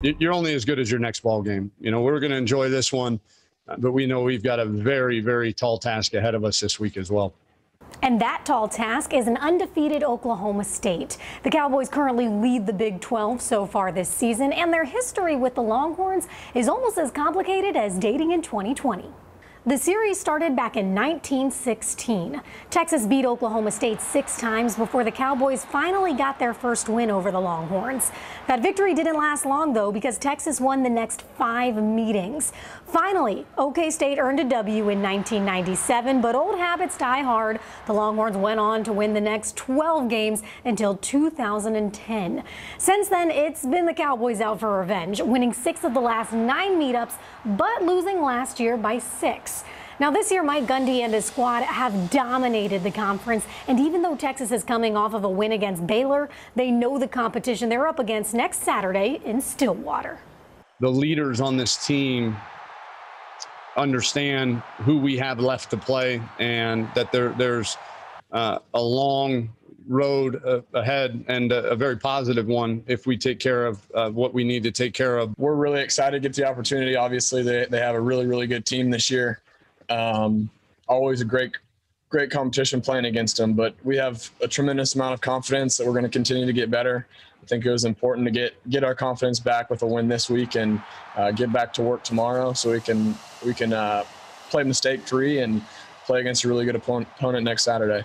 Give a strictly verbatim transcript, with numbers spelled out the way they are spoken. you're only as good as your next ball game. You know, we're going to enjoy this one, but we know we've got a very, very tall task ahead of us this week as well. And that tall task is an undefeated Oklahoma State. The Cowboys currently lead the Big twelve so far this season, and their history with the Longhorns is almost as complicated as dating in twenty twenty. The series started back in nineteen sixteen. Texas beat Oklahoma State six times before the Cowboys finally got their first win over the Longhorns. That victory didn't last long, though, because Texas won the next five meetings. Finally, OK State earned a W in nineteen ninety-seven, but old habits die hard. The Longhorns went on to win the next twelve games until two thousand ten. Since then, it's been the Cowboys out for revenge, winning six of the last nine meetups, but losing last year by six. Now this year, Mike Gundy and his squad have dominated the conference, and even though Texas is coming off of a win against Baylor, they know the competition they're up against next Saturday in Stillwater. The leaders on this team understand who we have left to play, and that there, there's uh, a long road uh, ahead, and a, a very positive one if we take care of uh, what we need to take care of. We're really excited to get the opportunity. Obviously, they, they have a really, really good team this year. Um, always a great, great competition playing against them, but we have a tremendous amount of confidence that we're going to continue to get better. I think it was important to get, get our confidence back with a win this week, and uh, get back to work tomorrow so we can, we can uh, play mistake free and play against a really good opponent next Saturday.